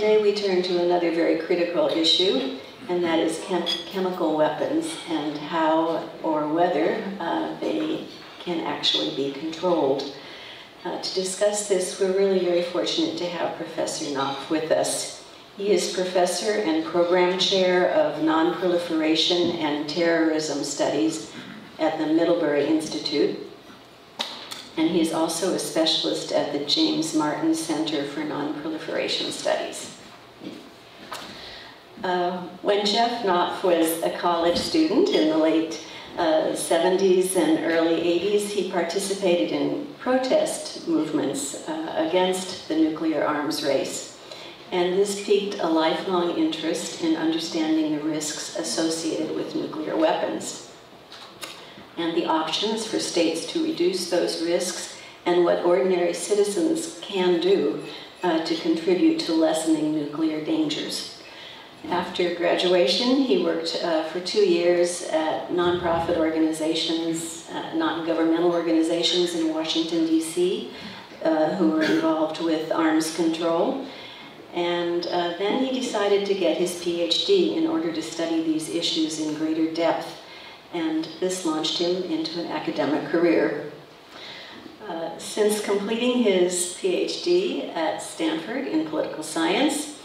Today we turn to another very critical issue, and that is chemical weapons and how or whether they can actually be controlled. To discuss this, we're really very fortunate to have Professor Knopf with us. He is Professor and Program Chair of Nonproliferation and Terrorism Studies at the Middlebury Institute, and he is also a specialist at the James Martin Center for Nonproliferation Studies. When Jeff Knopf was a college student in the late 70s and early 80s, he participated in protest movements against the nuclear arms race. And this piqued a lifelong interest in understanding the risks associated with nuclear weapons and the options for states to reduce those risks and what ordinary citizens can do to contribute to lessening nuclear dangers. After graduation, he worked for 2 years at nonprofit organizations, non-governmental organizations in Washington, D.C., who were involved with arms control. And then he decided to get his PhD in order to study these issues in greater depth. And this launched him into an academic career. Since completing his PhD at Stanford in political science,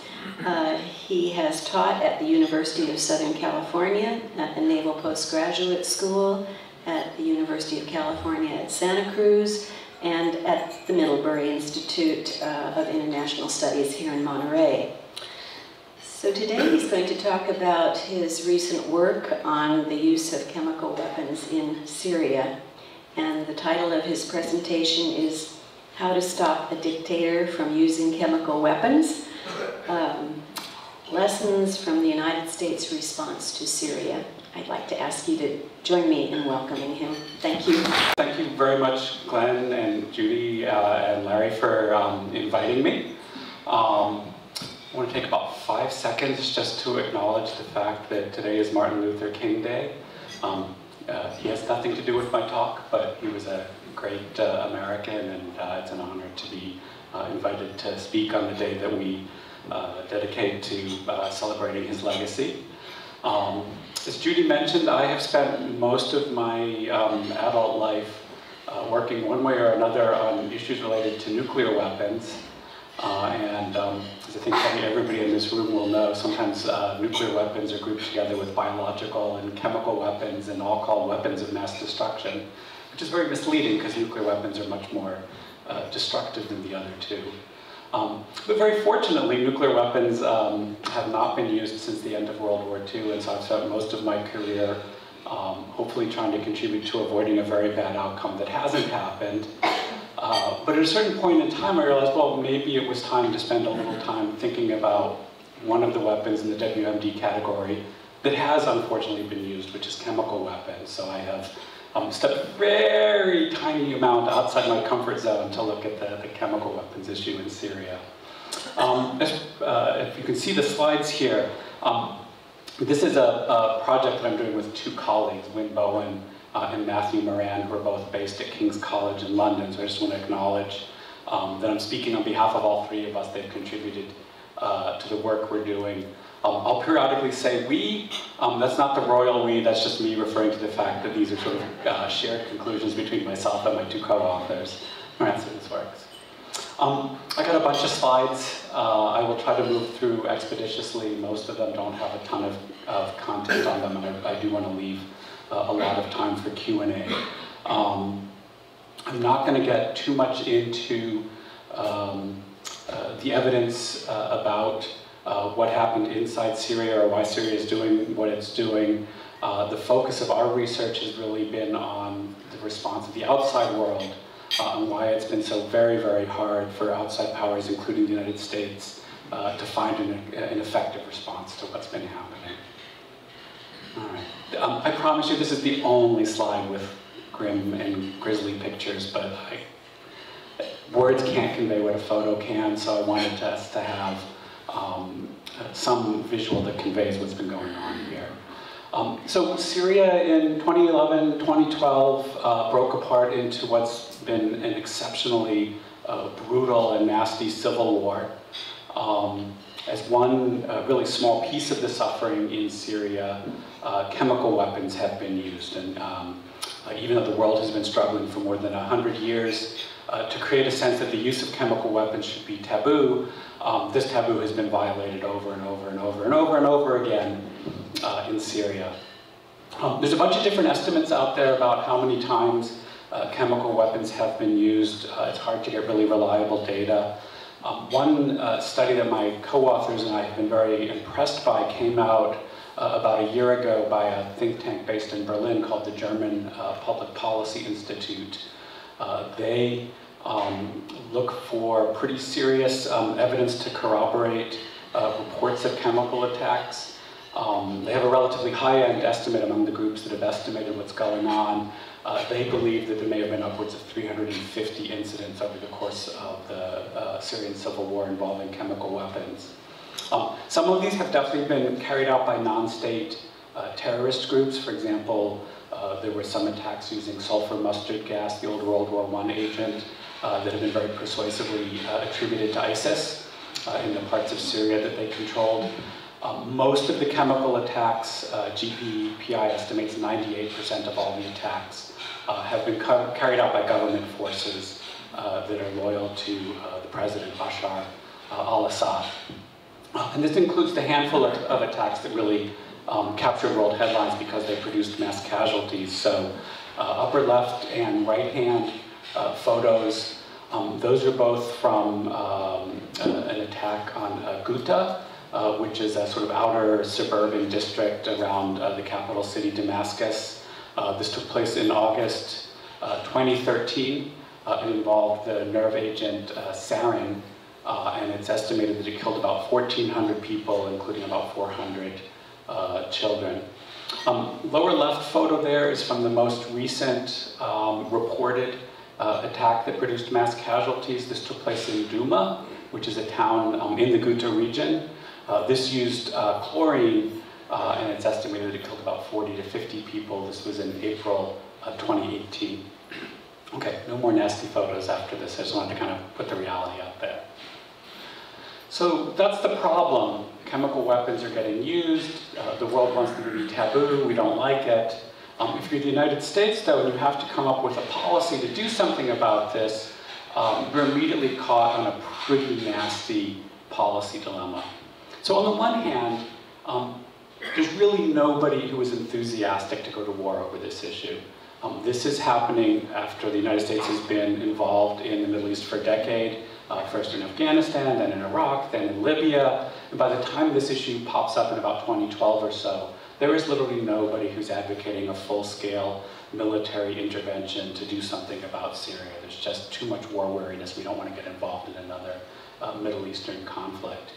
he has taught at the University of Southern California, at the Naval Postgraduate School, at the University of California at Santa Cruz, and at the Middlebury Institute of International Studies here in Monterey. So today he's going to talk about his recent work on the use of chemical weapons in Syria. And the title of his presentation is How to Stop a Dictator from Using Chemical Weapons, Lessons from the United States Response to Syria. I'd like to ask you to join me in welcoming him. Thank you. Thank you very much, Glenn and Judy and Larry for inviting me. I want to take about 5 seconds just to acknowledge the fact that today is Martin Luther King Day. He has nothing to do with my talk, but he was a great American, and it's an honor to be invited to speak on the day that we dedicate to celebrating his legacy. As Judy mentioned, I have spent most of my adult life working one way or another on issues related to nuclear weapons. As I think probably everybody in this room will know, sometimes nuclear weapons are grouped together with biological and chemical weapons and all called weapons of mass destruction, which is very misleading because nuclear weapons are much more destructive than the other two. But very fortunately, nuclear weapons have not been used since the end of World War II, and so I've spent most of my career hopefully trying to contribute to avoiding a very bad outcome that hasn't happened. But at a certain point in time, I realized, well, maybe it was time to spend a little time thinking about one of the weapons in the WMD category that has unfortunately been used, which is chemical weapons. So I have stepped a very tiny amount outside my comfort zone to look at the chemical weapons issue in Syria. If you can see the slides here, this is a project that I'm doing with two colleagues, Wynne Bowen and Matthew Moran, who are both based at King's College in London. So I just want to acknowledge that I'm speaking on behalf of all three of us. They've contributed to the work we're doing. I'll periodically say we. That's not the royal we, that's just me referring to the fact that these are sort of shared conclusions between myself and my two co-authors. All right, so this works. I got a bunch of slides. I will try to move through expeditiously. Most of them don't have a ton of content on them, and I do want to leave a lot of time for Q&A. I'm not going to get too much into the evidence about what happened inside Syria or why Syria is doing what it's doing. The focus of our research has really been on the response of the outside world and why it's been so very, very hard for outside powers, including the United States, to find an effective response to what's been happening. All right. I promise you this is the only slide with grim and grisly pictures, but words can't convey what a photo can, so I wanted us to have some visual that conveys what's been going on here. So Syria in 2011, 2012 broke apart into what's been an exceptionally brutal and nasty civil war. as one really small piece of the suffering in Syria, chemical weapons have been used. And even though the world has been struggling for more than 100 years to create a sense that the use of chemical weapons should be taboo, this taboo has been violated over and over and over and over and over again in Syria. There's a bunch of different estimates out there about how many times chemical weapons have been used. It's hard to get really reliable data. One study that my co-authors and I have been very impressed by came out about a year ago by a think tank based in Berlin called the German Public Policy Institute. They look for pretty serious evidence to corroborate reports of chemical attacks. They have a relatively high-end estimate among the groups that have estimated what's going on. They believe that there may have been upwards of 350 incidents over the course of the Syrian civil war involving chemical weapons. Some of these have definitely been carried out by non-state terrorist groups. For example, there were some attacks using sulfur mustard gas, the old World War I agent, that have been very persuasively attributed to ISIS in the parts of Syria that they controlled. Most of the chemical attacks, GPPI estimates 98% of all the attacks, have been carried out by government forces that are loyal to the president, Bashar al-Assad. And this includes the handful of attacks that really captured world headlines because they produced mass casualties. So upper left and right hand photos, those are both from an attack on Ghouta, which is a sort of outer suburban district around the capital city, Damascus. This took place in August 2013. It involved the nerve agent sarin, and it's estimated that it killed about 1,400 people, including about 400 children. Lower left photo there is from the most recent reported attack that produced mass casualties. This took place in Douma, which is a town in the Ghouta region. This used chlorine, and it's estimated that it killed about 40 to 50 people. This was in April 2018. Okay, no more nasty photos after this. I just wanted to kind of put the reality out there. So that's the problem. Chemical weapons are getting used. The world wants them to be taboo. We don't like it. If you're the United States, though, you have to come up with a policy to do something about this. You're immediately caught on a pretty nasty policy dilemma. So on the one hand, there's really nobody who is enthusiastic to go to war over this issue. This is happening after the United States has been involved in the Middle East for a decade, first in Afghanistan, then in Iraq, then in Libya. And by the time this issue pops up in about 2012 or so, there is literally nobody who's advocating a full-scale military intervention to do something about Syria. There's just too much war weariness. We don't want to get involved in another Middle Eastern conflict.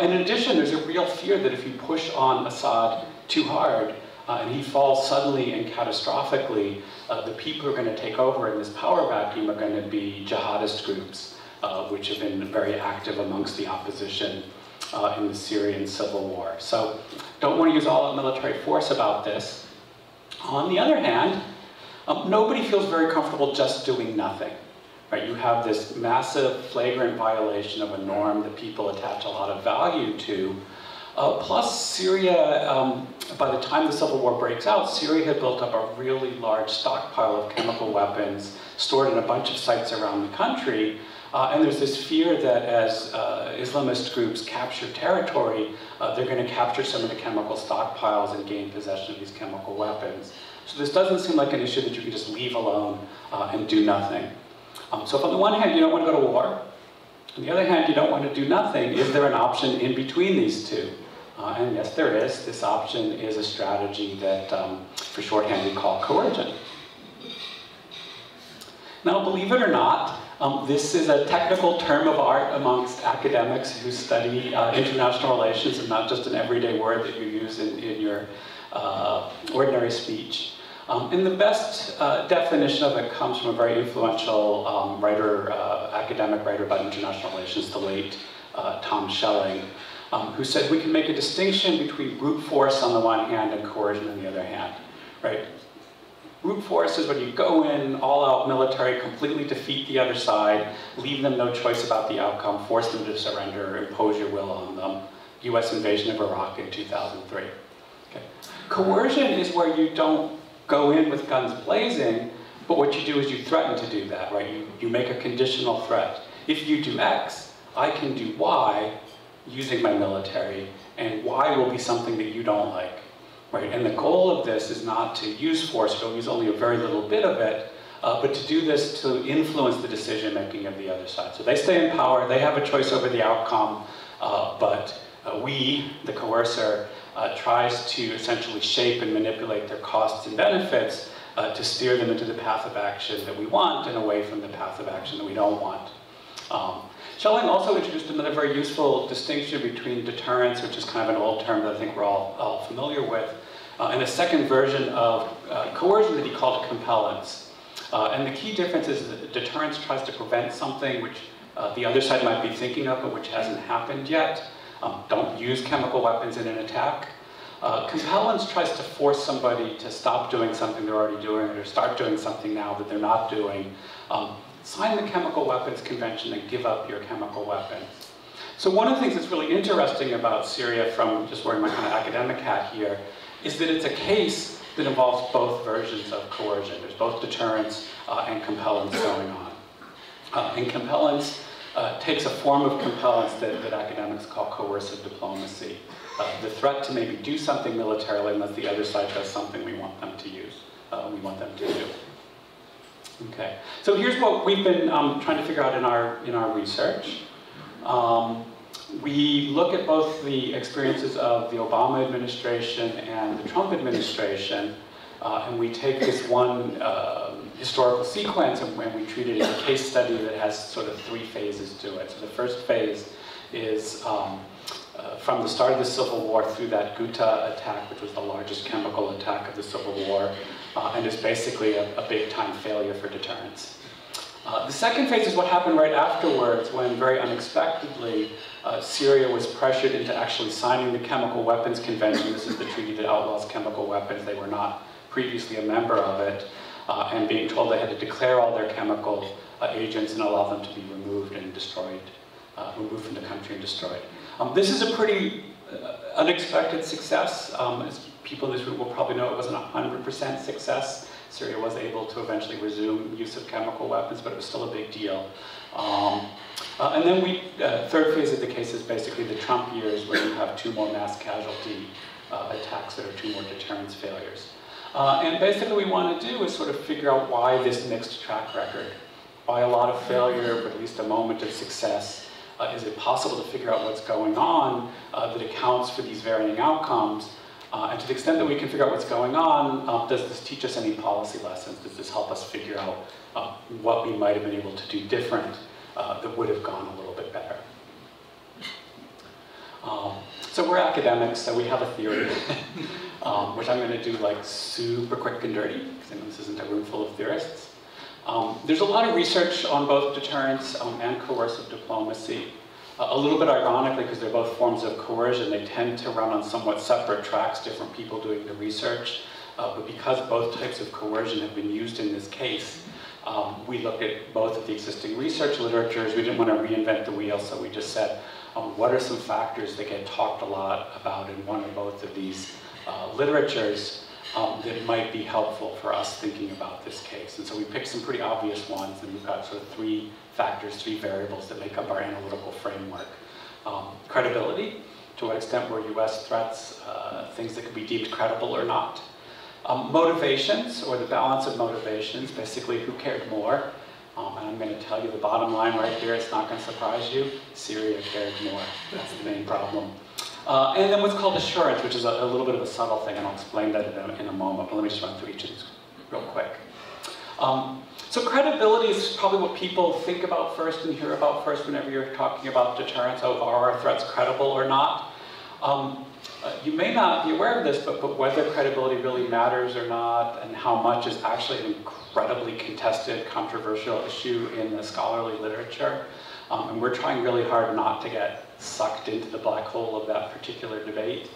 In addition, there's a real fear that if you push on Assad too hard and he falls suddenly and catastrophically, the people who are going to take over in this power vacuum are going to be jihadist groups, which have been very active amongst the opposition in the Syrian civil war. So don't want to use all that military force about this. On the other hand, nobody feels very comfortable just doing nothing. Right, you have this massive, flagrant violation of a norm that people attach a lot of value to. Plus, Syria, by the time the civil war breaks out, Syria had built up a really large stockpile of chemical weapons stored in a bunch of sites around the country. And there's this fear that as Islamist groups capture territory, they're going to capture some of the chemical stockpiles and gain possession of these chemical weapons. So this doesn't seem like an issue that you can just leave alone and do nothing. So if on the one hand you don't want to go to war, on the other hand you don't want to do nothing, is there an option in between these two? And yes, there is. This option is a strategy that, for shorthand, we call coercion. Now, believe it or not, this is a technical term of art amongst academics who study international relations and not just an everyday word that you use in your ordinary speech. And the best definition of it comes from a very influential writer, academic writer about international relations, the late Tom Schelling, who said we can make a distinction between brute force on the one hand and coercion on the other hand. Right? Brute force is when you go in, all-out military, completely defeat the other side, leave them no choice about the outcome, force them to surrender, impose your will on them. U.S. invasion of Iraq in 2003. Okay. Coercion is where you don't go in with guns blazing, but what you do is you threaten to do that, right? You make a conditional threat. If you do X, I can do Y using my military, and Y will be something that you don't like. Right? And the goal of this is not to use force, we'll use only a very little bit of it, but to do this to influence the decision-making of the other side. So they stay in power, they have a choice over the outcome, but we, the coercer, tries to essentially shape and manipulate their costs and benefits to steer them into the path of action that we want and away from the path of action that we don't want. Schelling also introduced another very useful distinction between deterrence, which is kind of an old term that I think we're all familiar with, and a second version of coercion that he called compellence. And the key difference is that deterrence tries to prevent something which the other side might be thinking of, but which hasn't happened yet. Don't use chemical weapons in an attack. Compellence tries to force somebody to stop doing something they're already doing or start doing something now that they're not doing. Sign the Chemical Weapons Convention and give up your chemical weapons. So one of the things that's really interesting about Syria, from just wearing my kind of academic hat here, is that it's a case that involves both versions of coercion. There's both deterrence and compellence going on. And compellence takes a form of compellence that academics call coercive diplomacy. The threat to maybe do something militarily unless the other side does something we want them to use, we want them to do. Okay, so here's what we've been trying to figure out in our research. We look at both the experiences of the Obama administration and the Trump administration, and we take this one historical sequence and we treat it as a case study that has sort of three phases to it. So the first phase is from the start of the Civil War through that Ghouta attack, which was the largest chemical attack of the Civil War, and is basically a big-time failure for deterrence. The second phase is what happened right afterwards, when very unexpectedly Syria was pressured into actually signing the Chemical Weapons Convention. This is the treaty that outlaws chemical weapons. They were not previously a member of it, and being told they had to declare all their chemical agents and allow them to be removed and destroyed, removed from the country and destroyed. This is a pretty unexpected success. As people in this room will probably know, it wasn't 100% success. Syria was able to eventually resume use of chemical weapons, but it was still a big deal. And then third phase of the case is basically the Trump years, where you have two more mass casualty attacks that are two more deterrence failures. And basically what we want to do is sort of figure out why this mixed track record. Why a lot of failure, but at least a moment of success. Is it possible to figure out what's going on that accounts for these varying outcomes? And to the extent that we can figure out what's going on, does this teach us any policy lessons? Does this help us figure out what we might have been able to do different that would have gone a little bit better? So we're academics, so we have a theory, which I'm going to do like super quick and dirty, because I know this isn't a room full of theorists. There's a lot of research on both deterrence and coercive diplomacy. A little bit ironically, because they're both forms of coercion, they tend to run on somewhat separate tracks, different people doing the research. But because both types of coercion have been used in this case, we looked at both of the existing research literatures. We didn't want to reinvent the wheel, so we just said, what are some factors that get talked a lot about in one or both of these literatures? That might be helpful for us thinking about this case. And so we picked some pretty obvious ones, and we've got sort of three factors, three variables that make up our analytical framework. Credibility, to what extent were US threats things that could be deemed credible or not. Motivations, or the balance of motivations, basically who cared more. And I'm going to tell you the bottom line right here, it's not going to surprise you, Syria cared more. That's the main problem. And then what's called assurance, which is a little bit of a subtle thing, and I'll explain that in a moment, but let me just run through each of these real quick. So credibility is probably what people think about first and hear about first whenever you're talking about deterrence. Oh, are our threats credible or not? You may not be aware of this, but whether credibility really matters or not, and how much, is actually an incredibly contested, controversial issue in the scholarly literature. And we're trying really hard not to get sucked into the black hole of that particular debate.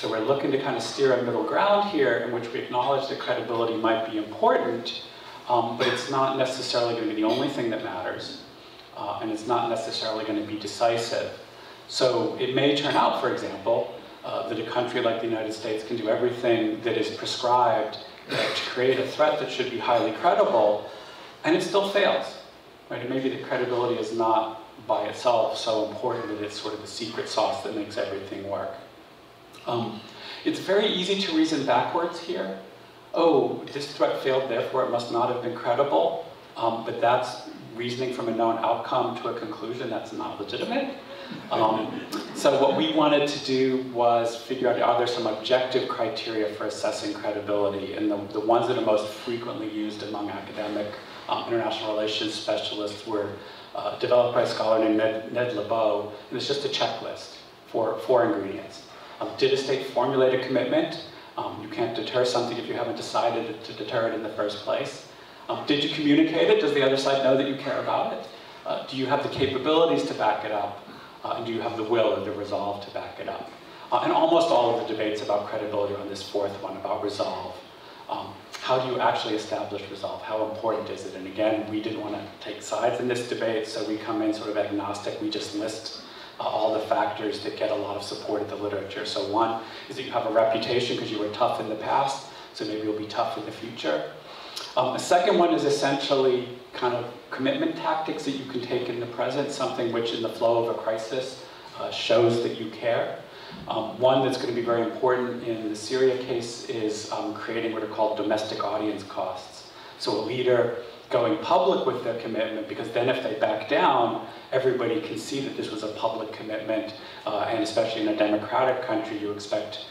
So we're looking to kind of steer a middle ground here in which we acknowledge that credibility might be important, but it's not necessarily going to be the only thing that matters, and it's not necessarily going to be decisive. So it may turn out, for example, that a country like the United States can do everything that is prescribed to create a threat that should be highly credible, and it still fails. Right? It may be that credibility is not by itself so important that it's sort of the secret sauce that makes everything work. It's very easy to reason backwards here. Oh, this threat failed, therefore it must not have been credible, but that's reasoning from a known outcome to a conclusion that's not legitimate. So what we wanted to do was figure out, are there some objective criteria for assessing credibility? And the ones that are most frequently used among academic international relations specialists were developed by a scholar named Ned LeBeau, and it's just a checklist for four ingredients. Did a state formulate a commitment? You can't deter something if you haven't decided to deter it in the first place. Did you communicate it? Does the other side know that you care about it? Do you have the capabilities to back it up? And do you have the will or the resolve to back it up? And almost all of the debates about credibility on this fourth one, about resolve. How do you actually establish resolve? How important is it? And again, we didn't want to take sides in this debate, so we come in sort of agnostic. We just list all the factors that get a lot of support in the literature. So one is that you have a reputation because you were tough in the past, so maybe you'll be tough in the future. A second one is essentially kind of commitment tactics that you can take in the present, something which in the flow of a crisis shows that you care. One that's going to be very important in the Syria case is creating what are called domestic audience costs. So a leader going public with their commitment, because then if they back down, everybody can see that this was a public commitment, and especially in a democratic country, you expect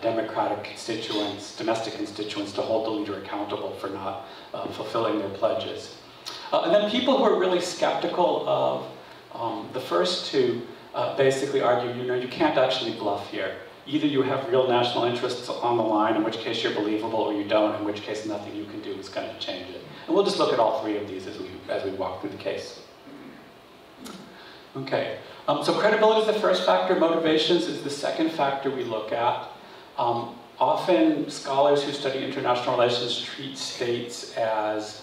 democratic constituents, domestic constituents, to hold the leader accountable for not fulfilling their pledges. And then people who are really skeptical of the first two basically argue, you know, you can't actually bluff here. Either you have real national interests on the line, in which case you're believable, or you don't, in which case nothing you can do is going to change it. And we'll just look at all three of these as we walk through the case. Okay, so credibility is the first factor, motivations is the second factor we look at. Often scholars who study international relations treat states as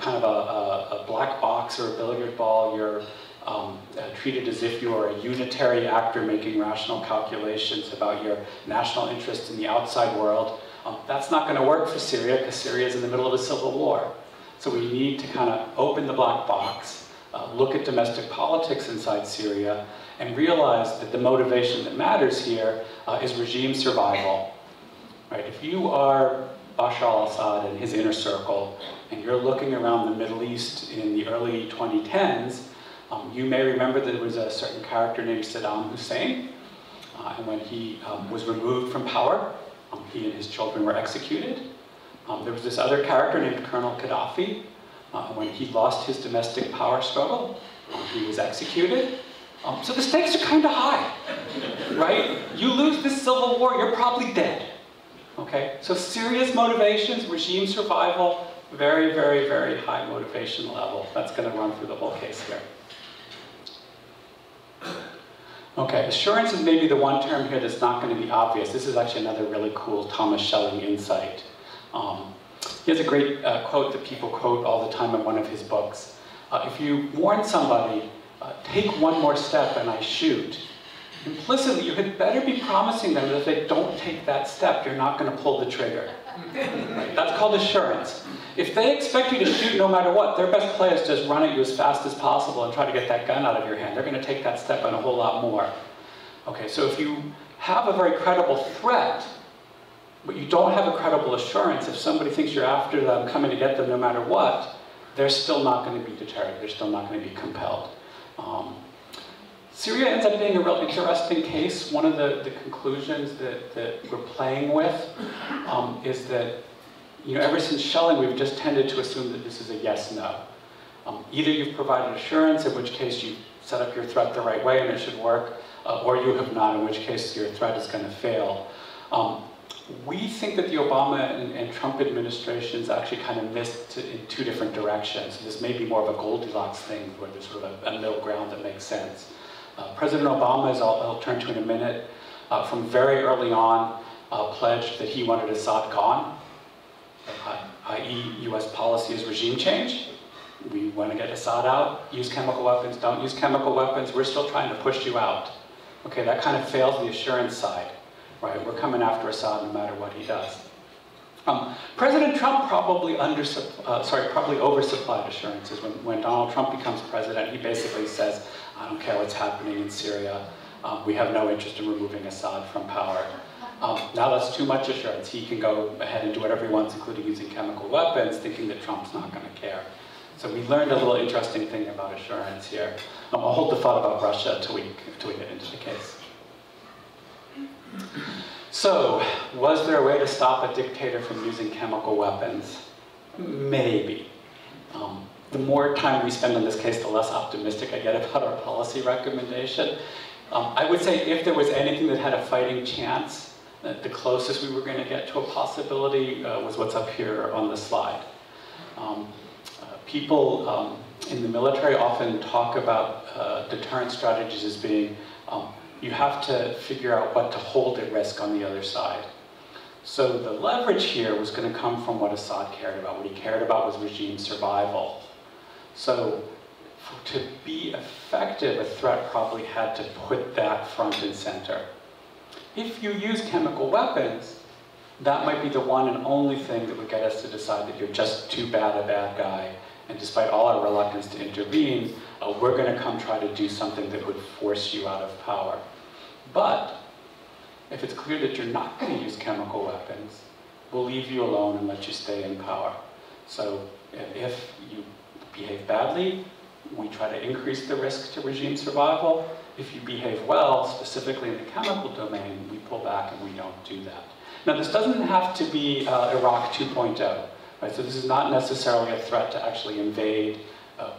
kind of a black box or a billiard ball. You're treated as if you are a unitary actor making rational calculations about your national interest in the outside world. That's not going to work for Syria because Syria is in the middle of a civil war. So we need to kind of open the black box, look at domestic politics inside Syria, and realize that the motivation that matters here is regime survival. Right? If you are Bashar al-Assad and his inner circle, and you're looking around the Middle East in the early 2010s, you may remember that there was a certain character named Saddam Hussein, and when he was removed from power, he and his children were executed. There was this other character named Colonel Qaddafi. When he lost his domestic power struggle, he was executed. So the stakes are kind of high, right? You lose this civil war, you're probably dead. Okay, so serious motivations, regime survival, very, very, very high motivation level. That's going to run through the whole case here. Okay, assurance is maybe the one term here that's not going to be obvious. This is actually another really cool Thomas Schelling insight. He has a great quote that people quote all the time in one of his books. If you warn somebody, take one more step and I shoot, implicitly you had better be promising them that if they don't take that step, you're not going to pull the trigger. Right? That's called assurance. If they expect you to shoot no matter what, their best play is just run at you as fast as possible and try to get that gun out of your hand. They're going to take that step and a whole lot more. Okay, so if you have a very credible threat, but you don't have a credible assurance, if somebody thinks you're after them, coming to get them no matter what, they're still not going to be deterred. They're still not going to be compelled. Syria ends up being a real interesting case. One of the conclusions that we're playing with is that, you know, ever since Schelling, we've just tended to assume that this is a yes-no. Either you've provided assurance, in which case you set up your threat the right way and it should work, or you have not, in which case your threat is going to fail. We think that the Obama and Trump administrations actually kind of missed in two different directions. This may be more of a Goldilocks thing, where there's sort of a middle ground that makes sense. President Obama, as I'll turn to in a minute, from very early on, pledged that he wanted Assad gone, i.e. US policy is regime change. We want to get Assad out, use chemical weapons, don't use chemical weapons, we're still trying to push you out. Okay, that kind of fails the assurance side, right? We're coming after Assad no matter what he does. President Trump probably oversupplied assurances. When Donald Trump becomes president, he basically says, I don't care what's happening in Syria. We have no interest in removing Assad from power. Now that's too much assurance. He can go ahead and do whatever he wants, including using chemical weapons, thinking that Trump's not going to care. So we learned a little interesting thing about assurance here. I'll hold the thought about Russia till we get into the case. So, was there a way to stop a dictator from using chemical weapons? Maybe. The more time we spend on this case, the less optimistic I get about our policy recommendation. I would say if there was anything that had a fighting chance, the closest we were going to get to a possibility was what's up here on the slide. People in the military often talk about deterrent strategies as being you have to figure out what to hold at risk on the other side. So the leverage here was going to come from what Assad cared about. What he cared about was regime survival. So to be effective, a threat probably had to put that front and center. If you use chemical weapons, that might be the one and only thing that would get us to decide that you're just too bad a bad guy, and despite all our reluctance to intervene, we're going to come try to do something that would force you out of power. But if it's clear that you're not going to use chemical weapons, we'll leave you alone and let you stay in power. So if you behave badly, we try to increase the risk to regime survival. If you behave well, specifically in the chemical domain, we pull back and we don't do that. Now, this doesn't have to be Iraq 2.0, right? So this is not necessarily a threat to actually invade,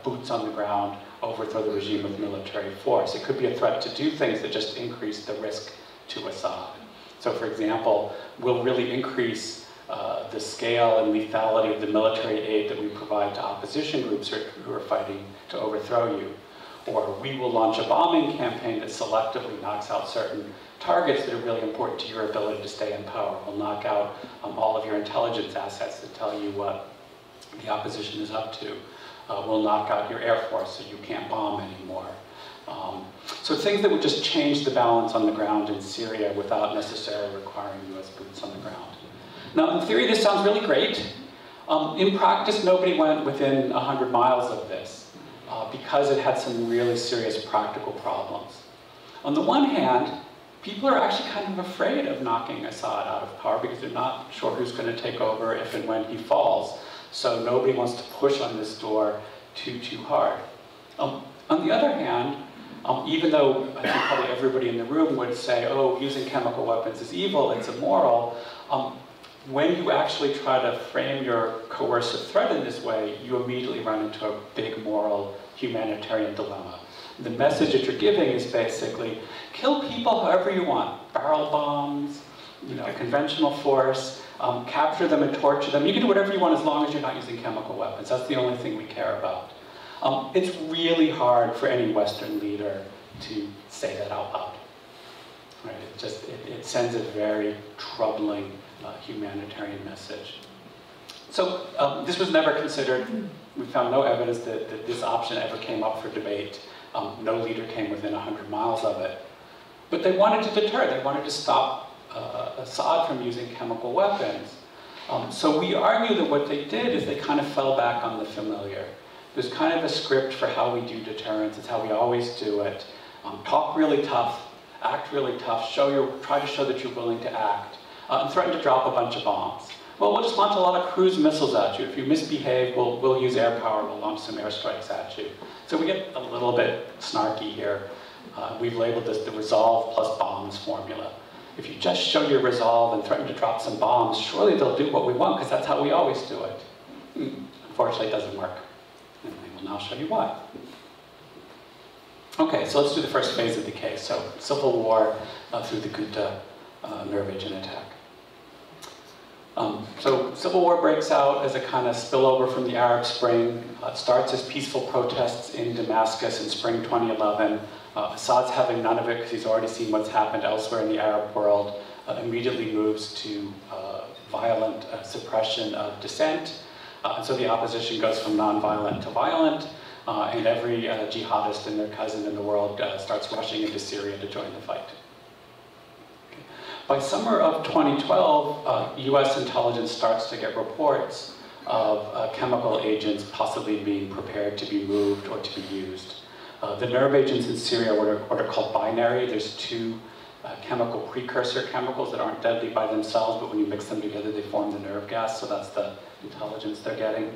boots on the ground, overthrow the regime with military force. It could be a threat to do things that just increase the risk to Assad. So for example, we'll really increase the scale and lethality of the military aid that we provide to opposition groups who are fighting to overthrow you. Or we will launch a bombing campaign that selectively knocks out certain targets that are really important to your ability to stay in power. We'll knock out all of your intelligence assets that tell you what the opposition is up to. We'll knock out your air force so you can't bomb anymore. So things that would just change the balance on the ground in Syria without necessarily requiring US boots on the ground. Now, in theory, this sounds really great. In practice, nobody went within 100 miles of this because it had some really serious practical problems. On the one hand, people are actually kind of afraid of knocking Assad out of power because they're not sure who's going to take over if and when he falls. So nobody wants to push on this door too hard. On the other hand, even though I think probably everybody in the room would say, oh, using chemical weapons is evil, it's immoral, when you actually try to frame your coercive threat in this way, you immediately run into a big moral humanitarian dilemma. The message that you're giving is basically, kill people however you want. Barrel bombs, you know, conventional force, capture them and torture them. You can do whatever you want as long as you're not using chemical weapons. That's the only thing we care about. It's really hard for any Western leader to say that out loud. Right? It sends a very troubling humanitarian message. So this was never considered. We found no evidence that this option ever came up for debate. No leader came within 100 miles of it. But they wanted to deter. They wanted to stop Assad from using chemical weapons. So we argue that what they did is they kind of fell back on the familiar. There's kind of a script for how we do deterrence. It's how we always do it. Talk really tough, act really tough, try to show that you're willing to act, and threaten to drop a bunch of bombs. Well, we'll just launch a lot of cruise missiles at you. If you misbehave, we'll use air power. We'll launch some airstrikes at you. So we get a little bit snarky here. We've labeled this the resolve plus bombs formula. If you just show your resolve and threaten to drop some bombs, surely they'll do what we want because that's how we always do it. Unfortunately, it doesn't work. And I will now show you why. Okay, so let's do the first phase of the case. So civil war through the Ghouta nerve agent attack. So civil war breaks out as a kind of spillover from the Arab Spring. It starts as peaceful protests in Damascus in spring 2011. Assad's having none of it because he's already seen what's happened elsewhere in the Arab world. immediately moves to violent suppression of dissent. And so the opposition goes from nonviolent to violent, and every jihadist and their cousin in the world starts rushing into Syria to join the fight. Okay. By summer of 2012, US intelligence starts to get reports of chemical agents possibly being prepared to be moved or to be used. The nerve agents in Syria are what are called binary. There's two chemical precursor chemicals that aren't deadly by themselves, but when you mix them together, they form the nerve gas, so that's the intelligence they're getting.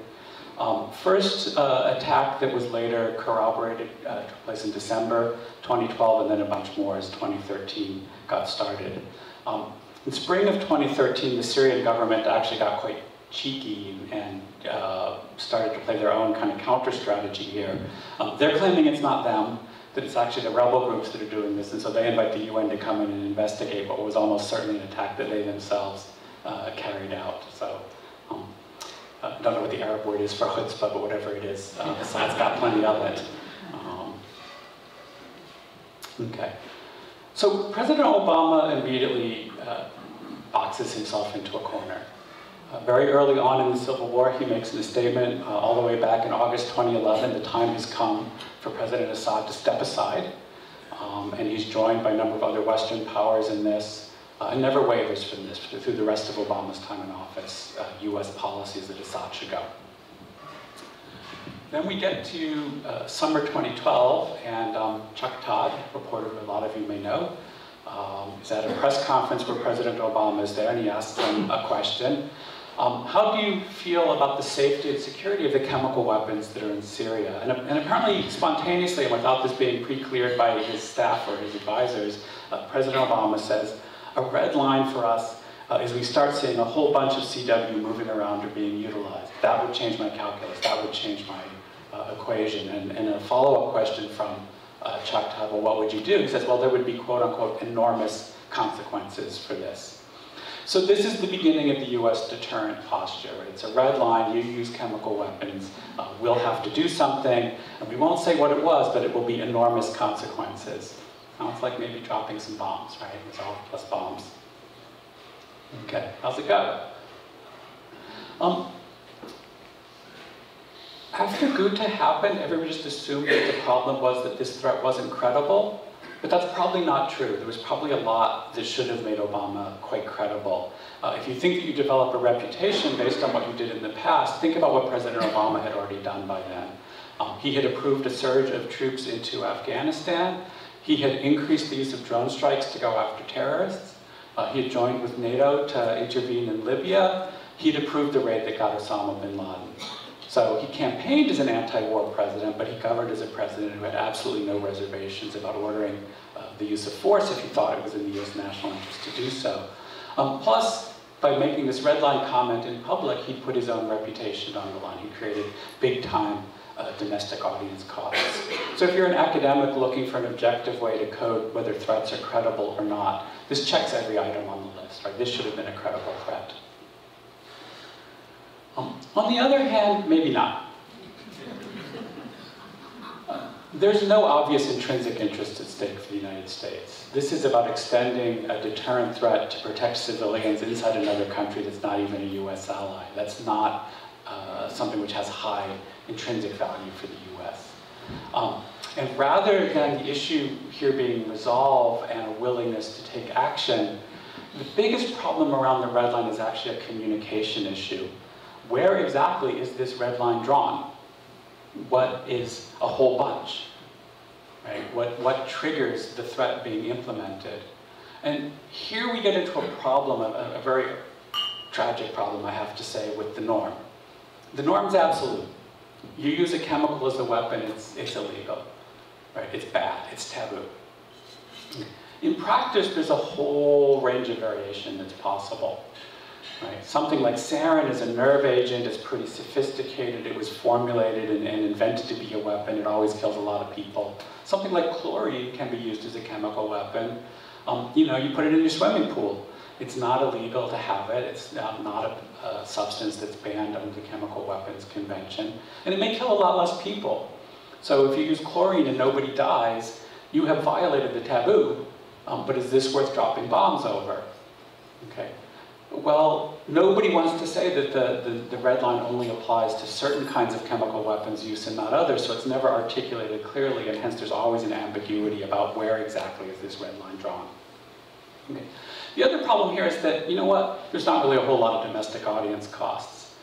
First attack that was later corroborated took place in December 2012, and then a bunch more as 2013 got started. In spring of 2013, the Syrian government actually got quite cheeky and started to play their own kind of counter strategy here. They're claiming it's not them, that it's actually the rebel groups that are doing this, and so they invite the UN to come in and investigate what was almost certainly an attack that they themselves carried out. So I don't know what the Arab word is for chutzpah, but whatever it is, Assad's got plenty of it. Okay. So President Obama immediately boxes himself into a corner. Very early on in the Civil War, he makes a statement all the way back in August 2011, the time has come for President Assad to step aside. And he's joined by a number of other Western powers in this, and never wavers from this through the rest of Obama's time in office, US policies that Assad should go. Then we get to summer 2012, and Chuck Todd, a reporter who a lot of you may know, is at a press conference where President Obama is there, and he asks them a question. How do you feel about the safety and security of the chemical weapons that are in Syria? And apparently, spontaneously, and without this being pre-cleared by his staff or his advisors, President Obama says, a red line for us is we start seeing a whole bunch of CW moving around or being utilized. That would change my calculus. That would change my equation. And a follow-up question from Chuck Todd, well, what would you do? He says, well, there would be, quote unquote, enormous consequences for this. So this is the beginning of the US deterrent posture, right? It's a red line, you use chemical weapons, we'll have to do something, and we won't say what it was, but it will be enormous consequences. Sounds like maybe dropping some bombs, right? It was all plus bombs. Okay, how's it go? After Ghouta happened, everybody just assumed that the problem was that this threat wasn't credible, but that's probably not true. There was probably a lot that should have made Obama quite credible. If you think that you develop a reputation based on what you did in the past, think about what President Obama had already done by then. He had approved a surge of troops into Afghanistan. He had increased the use of drone strikes to go after terrorists. He had joined with NATO to intervene in Libya. He'd approved the raid that got Osama bin Laden. So he campaigned as an anti-war president, but he governed as a president who had absolutely no reservations about ordering the use of force if he thought it was in the US national interest to do so. Plus, by making this red line comment in public, he put his own reputation on the line. He created big time domestic audience costs. So if you're an academic looking for an objective way to code whether threats are credible or not, this checks every item on the list, right? This should have been a credible threat. On the other hand, maybe not. There's no obvious intrinsic interest at stake for the United States. This is about extending a deterrent threat to protect civilians inside another country that's not even a US ally. That's not something which has high intrinsic value for the US. And rather than the issue here being resolve and a willingness to take action, the biggest problem around the red line is actually a communication issue. Where exactly is this red line drawn? What is a whole bunch? Right? What triggers the threat being implemented? And here we get into a problem, a very tragic problem, I have to say, with the norm. The norm's absolute. You use a chemical as a weapon, it's illegal. Right? It's bad, it's taboo. In practice, there's a whole range of variation that's possible. Right. Something like sarin is a nerve agent, it's pretty sophisticated, it was formulated and invented to be a weapon, it always kills a lot of people. Something like chlorine can be used as a chemical weapon. You know, you put it in your swimming pool. It's not illegal to have it, it's not a substance that's banned under the Chemical Weapons Convention. And it may kill a lot less people. So if you use chlorine and nobody dies, you have violated the taboo, but is this worth dropping bombs over? Okay. Well, nobody wants to say that the red line only applies to certain kinds of chemical weapons use and not others, so it's never articulated clearly, and hence there's always an ambiguity about where exactly is this red line drawn. Okay. The other problem here is that, you know what, there's not really a whole lot of domestic audience costs.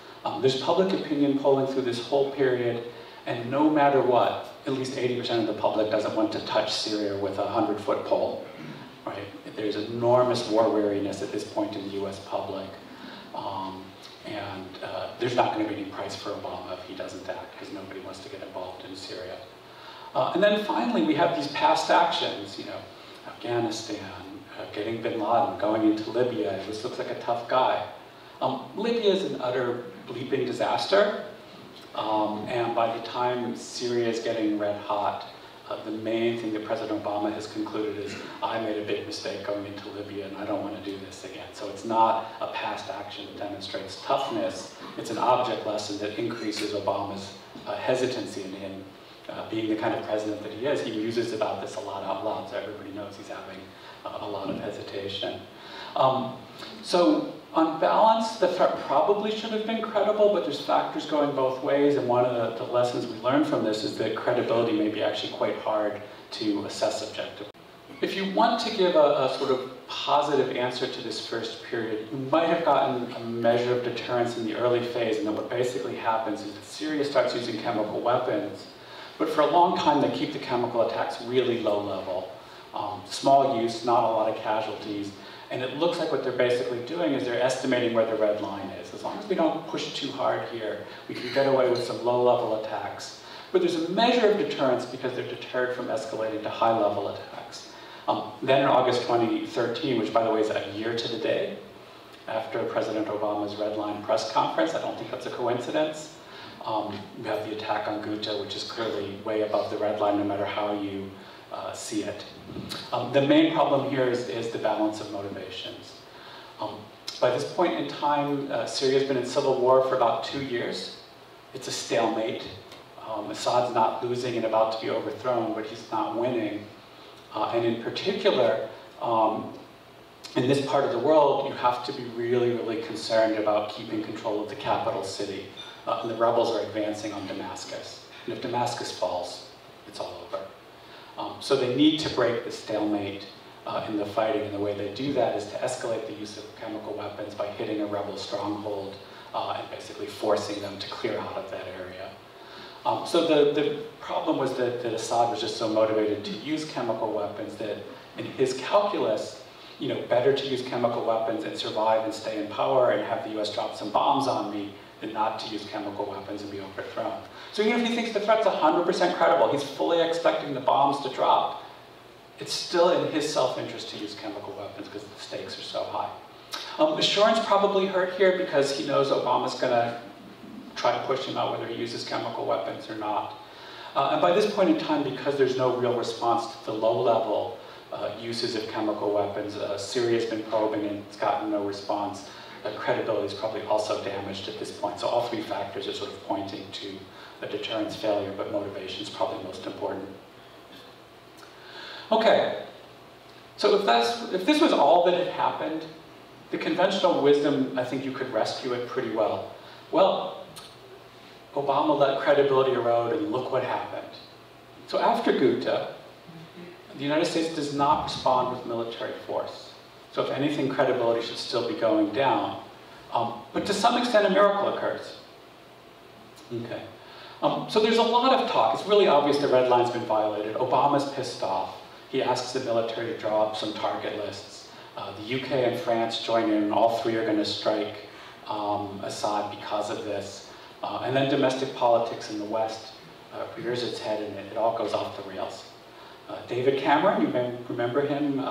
There's public opinion polling through this whole period, and no matter what, at least 80% of the public doesn't want to touch Syria with a 100-foot pole. Right? There's enormous war weariness at this point in the U.S. public, and there's not going to be any price for Obama if he doesn't act, because nobody wants to get involved in Syria. And then finally, we have these past actions, you know, Afghanistan, getting bin Laden, going into Libya. This looks like a tough guy. Libya is an utter bleeping disaster, and by the time Syria is getting red hot, the main thing that President Obama has concluded is, I made a big mistake going into Libya and I don't want to do this again. So it's not a past action that demonstrates toughness, it's an object lesson that increases Obama's hesitancy in him. Being the kind of president that he is, he muses about this a lot out loud, so everybody knows he's having a lot of hesitation. So on balance, the threat probably should have been credible, but there's factors going both ways, and one of the lessons we learned from this is that credibility may be actually quite hard to assess objectively. If you want to give a sort of positive answer to this first period, you might have gotten a measure of deterrence in the early phase, and then what basically happens is that Syria starts using chemical weapons, but for a long time they keep the chemical attacks really low level. Small use, not a lot of casualties, and it looks like what they're basically doing is they're estimating where the red line is. As long as we don't push too hard here, we can get away with some low-level attacks. But there's a measure of deterrence because they're deterred from escalating to high-level attacks. Then in August 2013, which by the way is a year to the day after President Obama's red line press conference, I don't think that's a coincidence, we have the attack on Ghouta, which is clearly way above the red line no matter how you see it. The main problem here is the balance of motivations. By this point in time, Syria's been in civil war for about 2 years. It's a stalemate. Assad's not losing and about to be overthrown, but he's not winning. And in particular, in this part of the world, you have to be really, really concerned about keeping control of the capital city. And the rebels are advancing on Damascus. And if Damascus falls, it's all over. So they need to break the stalemate in the fighting, and the way they do that is to escalate the use of chemical weapons by hitting a rebel stronghold and basically forcing them to clear out of that area. So the problem was that Assad was just so motivated to use chemical weapons that in his calculus, you know, better to use chemical weapons and survive and stay in power and have the US drop some bombs on me than not to use chemical weapons and be overthrown. So even if he thinks the threat's 100% credible, he's fully expecting the bombs to drop, it's still in his self-interest to use chemical weapons because the stakes are so high. Assurance probably hurt here because he knows Obama's going to try to push him out whether he uses chemical weapons or not. And by this point in time, because there's no real response to the low-level uses of chemical weapons, Syria's been probing and it's gotten no response. Credibility is probably also damaged at this point. So all three factors are sort of pointing to a deterrence failure, but motivation is probably most important. Okay, so if this was all that had happened, the conventional wisdom, I think you could rescue it pretty well. Well, Obama let credibility erode and look what happened. So after Ghouta, the United States does not respond with military force. So if anything, credibility should still be going down. But to some extent, a miracle occurs. Okay. So there's a lot of talk. It's really obvious the red line's been violated. Obama's pissed off. He asks the military to draw up some target lists. The UK and France join in, and all three are going to strike Assad because of this. And then domestic politics in the West rears its head, and it all goes off the rails. David Cameron, you may remember him,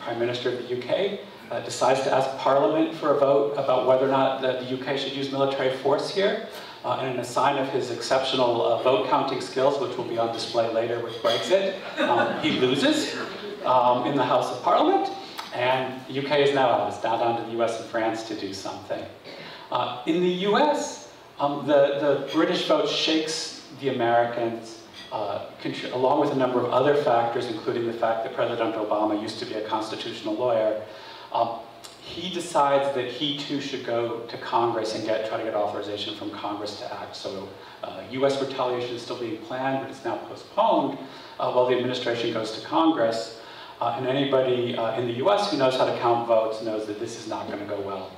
Prime Minister of the UK, decides to ask Parliament for a vote about whether or not the UK should use military force here. And in a sign of his exceptional vote counting skills, which will be on display later with Brexit, he loses in the House of Parliament. And the UK is now out. It's now down to the US and France to do something. In the US, the British vote shakes the Americans, along with a number of other factors, including the fact that President Obama used to be a constitutional lawyer. he decides that he too should go to Congress and try to get authorization from Congress to act. So US retaliation is still being planned, but it's now postponed while the administration goes to Congress. And anybody in the US who knows how to count votes knows that this is not going to go well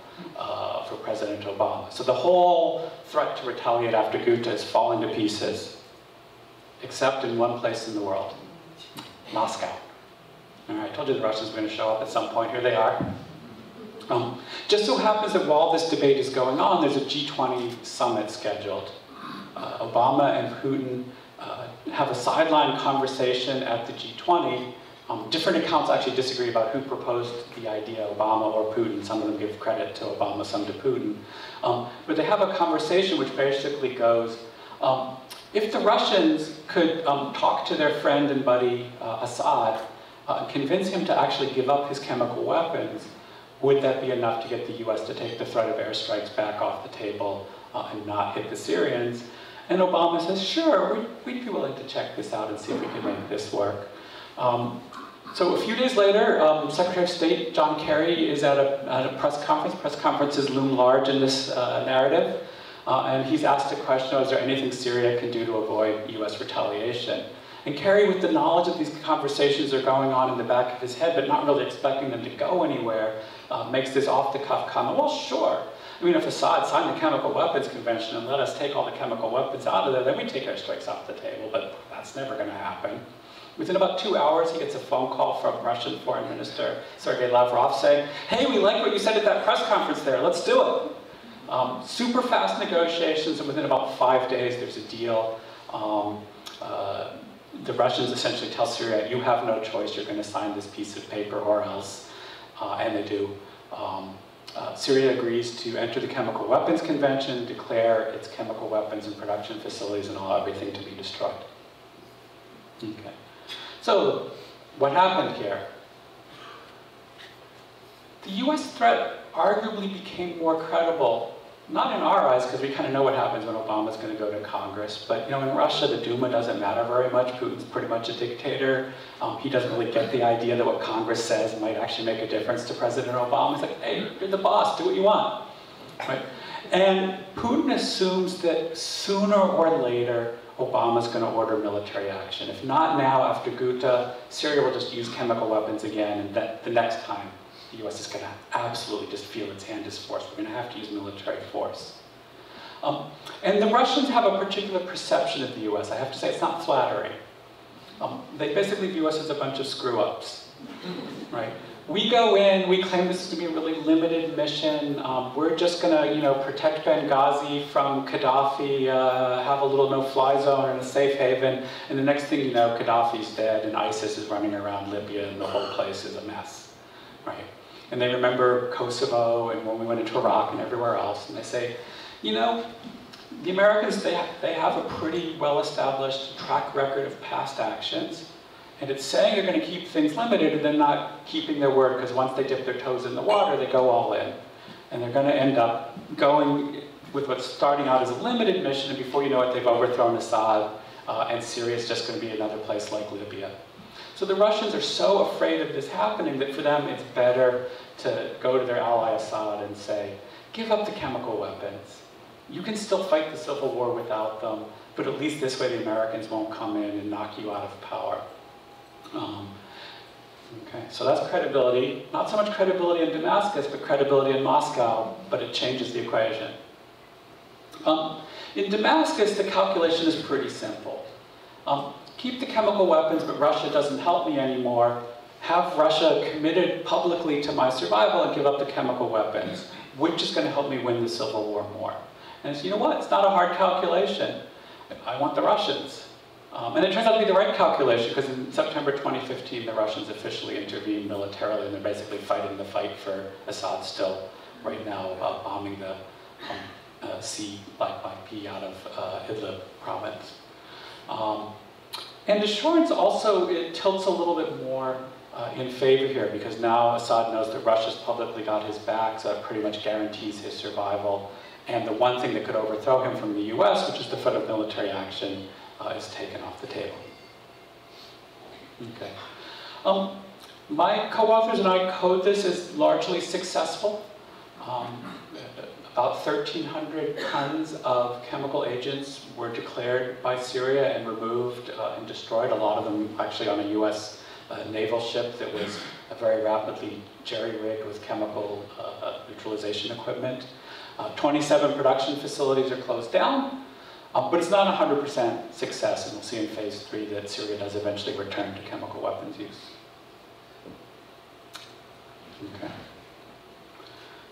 for President Obama. So the whole threat to retaliate after Ghouta is falling to pieces, except in one place in the world, Moscow. All right, I told you the Russians were going to show up at some point. Here they are. Just so happens that while this debate is going on, there's a G20 summit scheduled. Obama and Putin have a sideline conversation at the G20. Different accounts actually disagree about who proposed the idea, Obama or Putin. Some of them give credit to Obama, some to Putin. But they have a conversation which basically goes, if the Russians could talk to their friend and buddy Assad, convince him to actually give up his chemical weapons, would that be enough to get the US to take the threat of airstrikes back off the table and not hit the Syrians? And Obama says, sure, we'd be willing to check this out and see if we can make this work. So a few days later, Secretary of State John Kerry is at a press conference. Press conferences loom large in this narrative. And he's asked a question, is there anything Syria can do to avoid US retaliation? And Kerry, with the knowledge that these conversations are going on in the back of his head, but not really expecting them to go anywhere, makes this off-the-cuff comment, well, sure. I mean, if Assad signed the Chemical Weapons Convention and let us take all the chemical weapons out of there, then we take our strikes off the table, but that's never going to happen. Within about 2 hours, he gets a phone call from Russian Foreign Minister Sergei Lavrov saying, hey, we like what you said at that press conference there, let's do it. Super fast negotiations, and within about 5 days, there's a deal. The Russians essentially tell Syria, you have no choice, you're going to sign this piece of paper or else, and they do. Syria agrees to enter the Chemical Weapons Convention, declare its chemical weapons and production facilities and everything to be destroyed. Okay. So, what happened here? The US threat arguably became more credible, not in our eyes, because we kind of know what happens when Obama's going to go to Congress, but you know, in Russia, the Duma doesn't matter very much. Putin's pretty much a dictator. He doesn't really get the idea that what Congress says might actually make a difference to President Obama. He's like, hey, you're the boss, do what you want. Right? And Putin assumes that sooner or later, Obama's going to order military action. If not now, after Ghouta, Syria will just use chemical weapons again, and the next time the US is going to absolutely just feel its hand is forced. We're going to have to use military force. And the Russians have a particular perception of the US. I have to say, it's not flattering. They basically view us as a bunch of screw-ups, right? We go in, we claim this is going to be a really limited mission, we're just going to, you know, protect Benghazi from Qaddafi, have a little no-fly zone and a safe haven, and the next thing you know, Qaddafi's dead and ISIS is running around Libya and the whole place is a mess, right? And they remember Kosovo and when we went into Iraq and everywhere else, and they say, you know, the Americans, they have a pretty well-established track record of past actions. And it's saying they're going to keep things limited, and they're not keeping their word, because once they dip their toes in the water, they go all in. And they're going to end up going with what's starting out as a limited mission, and before you know it, they've overthrown Assad, and Syria is just going to be another place like Libya. So the Russians are so afraid of this happening that for them, it's better to go to their ally Assad and say, give up the chemical weapons. You can still fight the civil war without them, but at least this way the Americans won't come in and knock you out of power. Okay, so that's credibility. Not so much credibility in Damascus, but credibility in Moscow, but it changes the equation. In Damascus, the calculation is pretty simple. Keep the chemical weapons, but Russia doesn't help me anymore. Have Russia committed publicly to my survival and give up the chemical weapons, which is going to help me win the Civil War more. And so, you know what? It's not a hard calculation. I want the Russians. And it turns out to be the right calculation, because in September 2015, the Russians officially intervened militarily, and they're basically fighting the fight for Assad still right now, bombing the sea YPG out of Idlib province. And assurance also, it tilts a little bit more in favor here, because now Assad knows that Russia's publicly got his back, so it pretty much guarantees his survival. And the one thing that could overthrow him from the US, which is the threat of military action, is taken off the table. Okay. My co-authors and I code this as largely successful. About 1,300 tons of chemical agents were declared by Syria and removed and destroyed, a lot of them actually on a US naval ship that was very rapidly jerry-rigged with chemical neutralization equipment. 27 production facilities are closed down, but it's not 100% success, and we'll see in phase 3 that Syria does eventually return to chemical weapons use. Okay.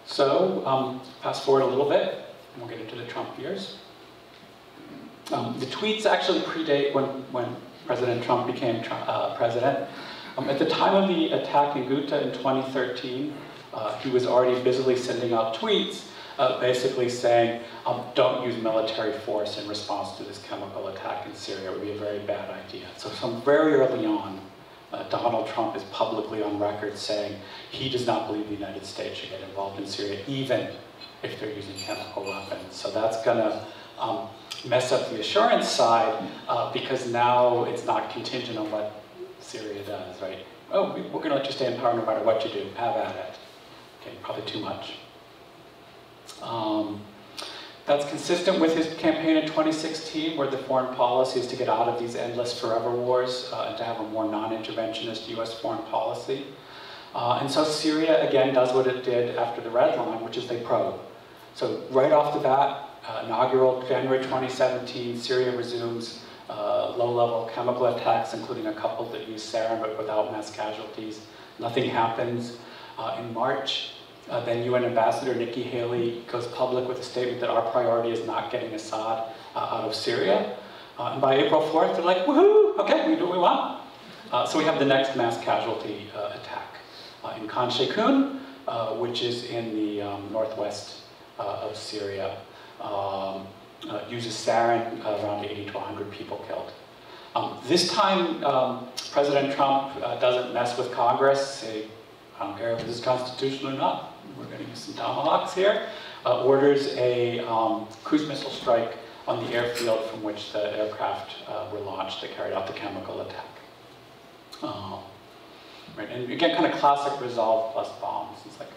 So, fast forward a little bit, and we'll get into the Trump years. The tweets actually predate when President Trump became president. At the time of the attack in Ghouta in 2013, he was already busily sending out tweets, basically saying, don't use military force in response to this chemical attack in Syria. It would be a very bad idea. So from very early on, Donald Trump is publicly on record saying he does not believe the United States should get involved in Syria, even if they're using chemical weapons. So that's going to mess up the assurance side, because now it's not contingent on what Syria does, right? Oh, we're going to let you stay in power no matter what you do. Have at it. Okay, probably too much. That's consistent with his campaign in 2016, where the foreign policy is to get out of these endless forever wars and to have a more non-interventionist US foreign policy. And so Syria, again, does what it did after the Red Line, which is they probe. So right off the bat, inaugural January 2017, Syria resumes low-level chemical attacks, including a couple that use sarin but without mass casualties. Nothing happens. In March, then UN Ambassador Nikki Haley goes public with a statement that our priority is not getting Assad out of Syria. And by April 4th, they're like, woohoo, okay, we do what we want. So we have the next mass casualty attack in Khan Sheikhoun, which is in the northwest of Syria. Uses sarin, around 80 to 100 people killed. This time, President Trump doesn't mess with Congress. I don't care if this is constitutional or not. We're going to use some tomahawks here. Orders a cruise missile strike on the airfield from which the aircraft were launched that carried out the chemical attack. Right, and again, kind of classic resolve plus bombs. It's like,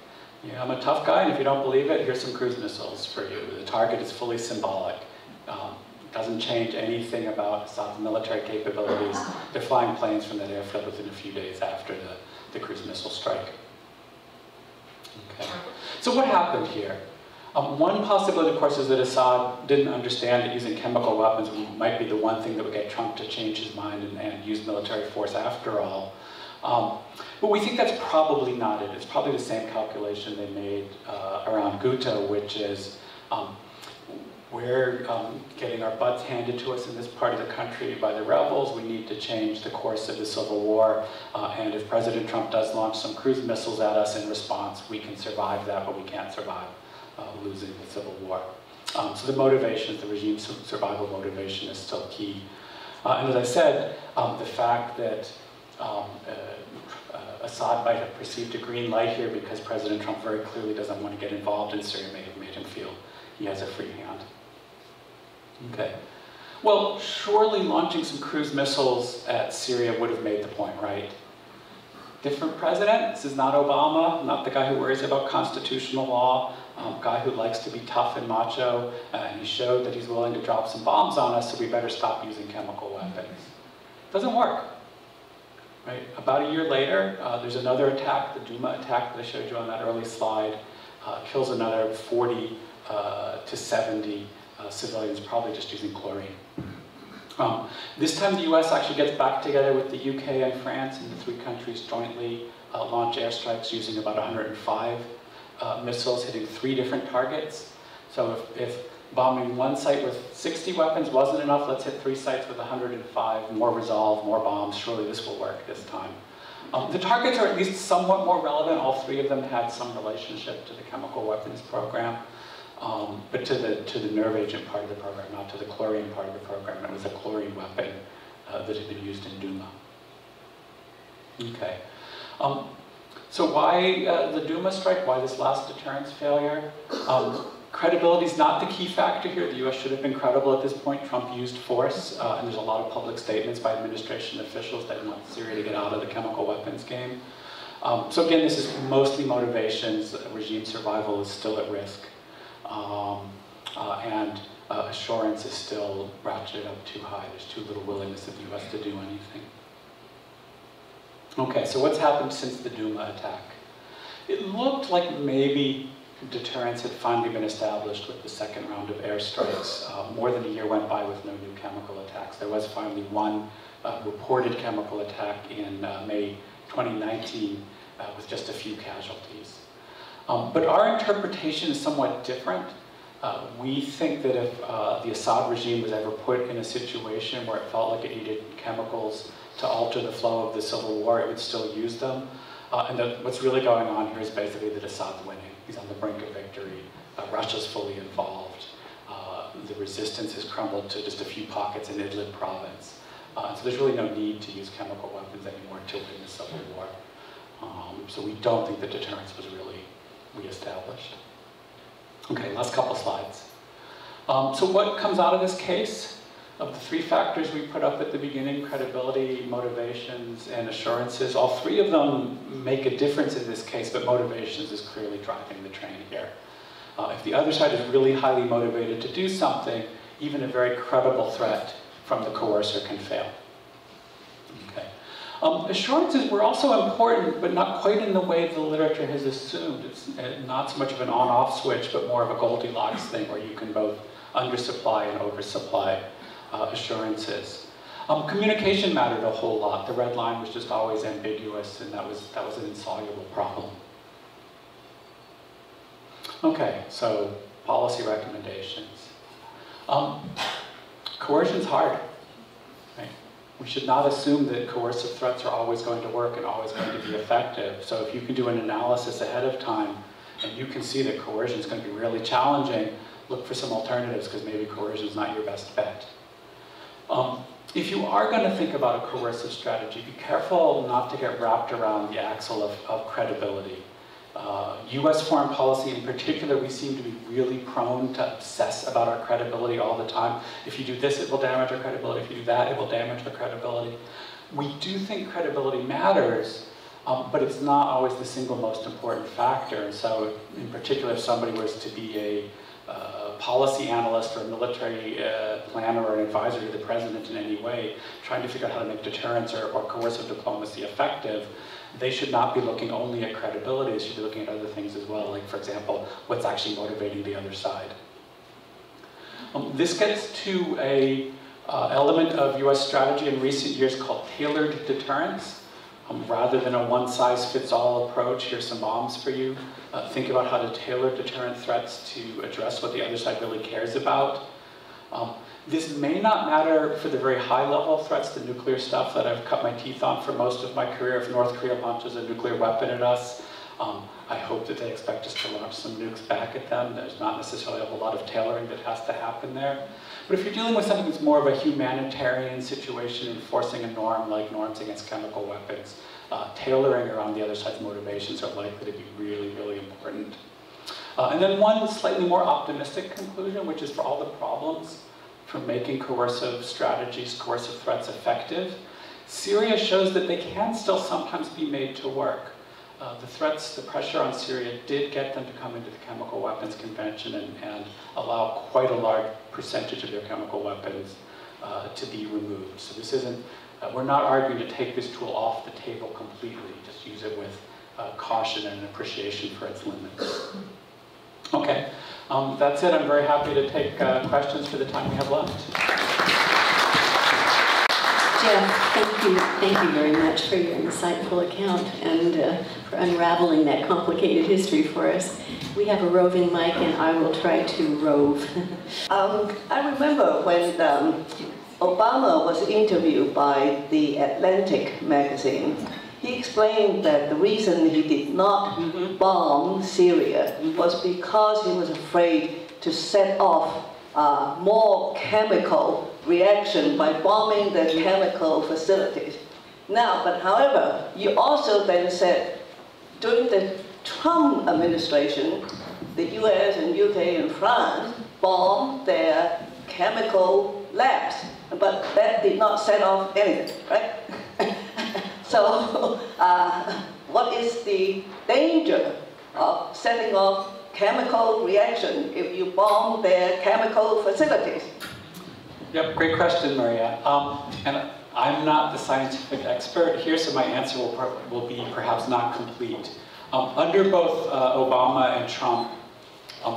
yeah, I'm a tough guy, and if you don't believe it, here's some cruise missiles for you. The target is fully symbolic. Doesn't change anything about Assad's military capabilities. They're flying planes from that airfield within a few days after the cruise missile strike. Okay. So what happened here? One possibility, of course, is that Assad didn't understand that using chemical weapons might be the one thing that would get Trump to change his mind and use military force after all. But we think that's probably not it. It's probably the same calculation they made around Ghouta, which is we're getting our butts handed to us in this part of the country by the rebels. We need to change the course of the civil war. And if President Trump does launch some cruise missiles at us in response, we can survive that, but we can't survive losing the civil war. So the motivation, the regime's survival motivation is still key. And as I said, the fact that Assad might have perceived a green light here because President Trump very clearly doesn't want to get involved in Syria may have made him feel he has a free hand. Okay. Well, surely launching some cruise missiles at Syria would have made the point, right? Different president. This is not Obama, not the guy who worries about constitutional law, guy who likes to be tough and macho. And he showed that he's willing to drop some bombs on us, so we better stop using chemical weapons. Doesn't work. Right? About a year later, there's another attack, the Douma attack that I showed you on that early slide, kills another 40 to 70 civilians, probably just using chlorine. This time the US actually gets back together with the UK and France, and the three countries jointly launch airstrikes using about 105 missiles hitting 3 different targets. So if bombing one site with 60 weapons wasn't enough, let's hit 3 sites with 105, more resolve, more bombs, surely this will work this time. The targets are at least somewhat more relevant. All 3 of them had some relationship to the chemical weapons program. But to the nerve agent part of the program, not to the chlorine part of the program. It was a chlorine weapon that had been used in Douma. Okay. So why the Douma strike? Why this last deterrence failure? Credibility is not the key factor here. The US should have been credible at this point. Trump used force, and there's a lot of public statements by administration officials that want Syria to get out of the chemical weapons game. So again, this is mostly motivations. Regime survival is still at risk, and assurance is still ratcheted up too high. There's too little willingness of the US to do anything. Okay, so what's happened since the Douma attack? It looked like maybe deterrence had finally been established with the second round of airstrikes. More than a year went by with no new chemical attacks. There was finally one reported chemical attack in May 2019 with just a few casualties. But our interpretation is somewhat different. We think that if the Assad regime was ever put in a situation where it felt like it needed chemicals to alter the flow of the civil war, it would still use them. And what's really going on here is basically that Assad's winning. He's on the brink of victory. Russia's fully involved. The resistance has crumbled to just a few pockets in Idlib province. So there's really no need to use chemical weapons anymore to win the civil war. So we don't think that deterrence was really reestablished. Okay, last couple slides. So what comes out of this case? Of the three factors we put up at the beginning, credibility, motivations, and assurances, all three of them make a difference in this case, but motivations is clearly driving the train here. If the other side is really highly motivated to do something, even a very credible threat from the coercer can fail. Okay. Assurances were also important, but not quite in the way the literature has assumed. It's not so much of an on-off switch, but more of a Goldilocks thing where you can both undersupply and oversupply assurances. Communication mattered a whole lot. The red line was just always ambiguous, and that was an insoluble problem. Okay, so policy recommendations. Coercion's hard. Right? We should not assume that coercive threats are always going to work and always going to be effective. So if you can do an analysis ahead of time, and you can see that coercion is going to be really challenging, look for some alternatives, because maybe coercion is not your best bet. If you are going to think about a coercive strategy, be careful not to get wrapped around the axle of credibility. US foreign policy in particular, we seem to be really prone to obsess about our credibility all the time. If you do this, it will damage our credibility. If you do that, it will damage our credibility. We do think credibility matters, but it's not always the single most important factor. So in particular, if somebody was to be a policy analyst or a military planner or an advisor to the president in any way, trying to figure out how to make deterrence or coercive diplomacy effective, they should not be looking only at credibility, they should be looking at other things as well, like, for example, what's actually motivating the other side. This gets to an element of US strategy in recent years called tailored deterrence. Rather than a one-size-fits-all approach, here's some bombs for you, think about how to tailor deterrent threats to address what the other side really cares about. This may not matter for the very high-level threats, the nuclear stuff that I've cut my teeth on for most of my career. If North Korea launches a nuclear weapon at us, I hope that they expect us to launch some nukes back at them. There's not necessarily a whole lot of tailoring that has to happen there. But if you're dealing with something that's more of a humanitarian situation, enforcing a norm like norms against chemical weapons, tailoring around the other side's motivations are likely to be really, really important. And then one slightly more optimistic conclusion, which is for all the problems for making coercive strategies, coercive threats effective, Syria shows that they can still sometimes be made to work. The threats, the pressure on Syria did get them to come into the Chemical Weapons Convention and allow quite a large percentage of their chemical weapons to be removed. So this isn't, we're not arguing to take this tool off the table completely, just use it with caution and an appreciation for its limits. Okay, that's it. I'm very happy to take questions for the time we have left. Jeff, thank you very much for your insightful account and for unraveling that complicated history for us. We have a roving mic, and I will try to rove. I remember when Obama was interviewed by The Atlantic magazine, he explained that the reason he did not bomb Syria was because he was afraid to set off more chemical reaction by bombing the chemical facilities. Now, but however, you also then said during the Trump administration, the US and UK and France bombed their chemical labs, but that did not set off anything, right? So what is the danger of setting off chemical reaction if you bomb their chemical facilities? Yep, great question, Maria. And I'm not the scientific expert here, so my answer will be perhaps not complete. Under both Obama and Trump,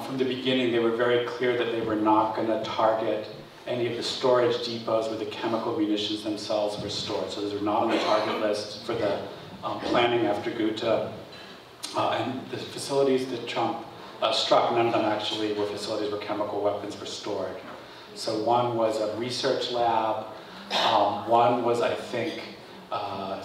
from the beginning, they were very clear that they were not going to target any of the storage depots where the chemical munitions themselves were stored. So those are not on the target list for the planning after Ghouta. And the facilities that Trump struck, none of them actually were facilities where chemical weapons were stored. So one was a research lab, one was, I think,